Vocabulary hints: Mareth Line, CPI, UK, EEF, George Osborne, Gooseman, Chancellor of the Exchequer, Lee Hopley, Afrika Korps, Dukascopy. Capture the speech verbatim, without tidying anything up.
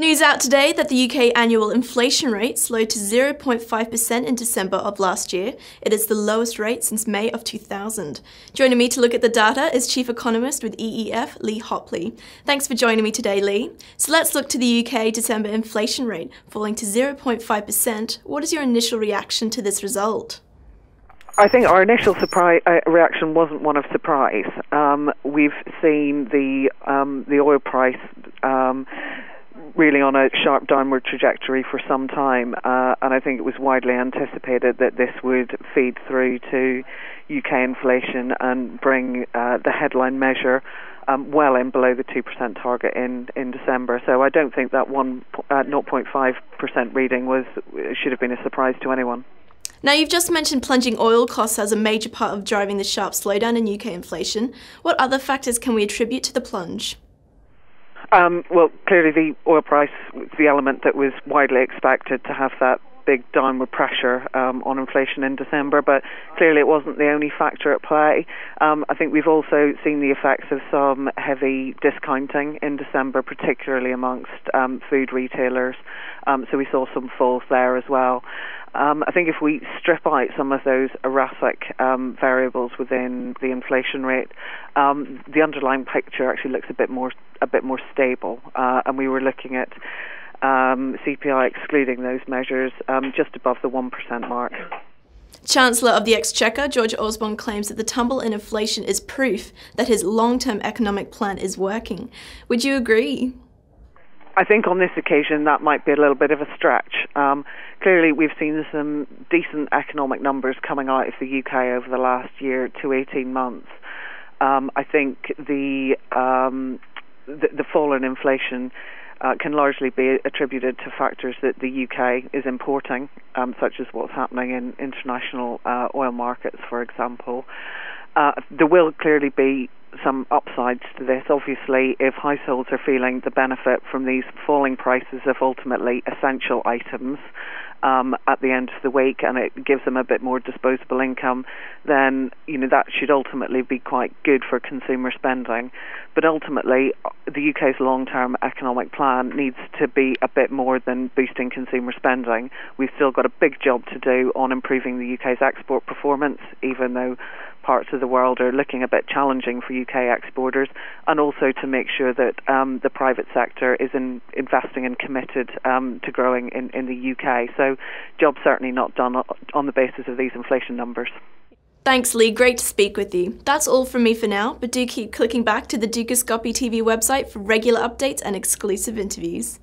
News out today that the U K annual inflation rate slowed to zero point five percent in December of last year. It is the lowest rate since May of two thousand. Joining me to look at the data is Chief Economist with E E F, Lee Hopley. Thanks for joining me today, Lee. So let's look to the U K December inflation rate falling to zero point five percent. What is your initial reaction to this result? I think our initial surprise, uh, reaction wasn't one of surprise. Um, we've seen the um, the oil price um, really on a sharp downward trajectory for some time, uh, and I think it was widely anticipated that this would feed through to U K inflation and bring uh, the headline measure um, well in below the two percent target in, in December. So I don't think that one uh, zero point five percent reading was should have been a surprise to anyone. Now, you've just mentioned plunging oil costs as a major part of driving the sharp slowdown in U K inflation. What other factors can we attribute to the plunge? Um, well, clearly the oil price was the element that was widely expected to have that big downward pressure um, on inflation in December, but clearly it wasn't the only factor at play. Um, I think we've also seen the effects of some heavy discounting in December, particularly amongst um, food retailers, um, so we saw some falls there as well. Um, I think if we strip out some of those erratic um, variables within the inflation rate, um, the underlying picture actually looks a bit more a bit more stable, uh, and we were looking at um, C P I excluding those measures um, just above the one percent mark. Chancellor of the Exchequer, George Osborne, claims that the tumble in inflation is proof that his long-term economic plan is working. Would you agree? I think on this occasion that might be a little bit of a stretch. Um, clearly we've seen some decent economic numbers coming out of the U K over the last year to eighteen months. Um, I think the, um, the, the fall in inflation uh, can largely be attributed to factors that the U K is importing, um, such as what's happening in international uh, oil markets, for example. Uh, there will clearly be some upsides to this. Obviously, if households are feeling the benefit from these falling prices of ultimately essential items um, at the end of the week, and it gives them a bit more disposable income, then you know that should ultimately be quite good for consumer spending. But ultimately, the U K's long-term economic plan needs to be a bit more than boosting consumer spending. We've still got a big job to do on improving the U K's export performance, even though parts of the world are looking a bit challenging for U K exporters, and also to make sure that um, the private sector is in investing and committed um, to growing in, in the U K. So jobs certainly not done on the basis of these inflation numbers. Thanks, Lee. Great to speak with you. That's all from me for now, but do keep clicking back to the Dukascopy T V website for regular updates and exclusive interviews.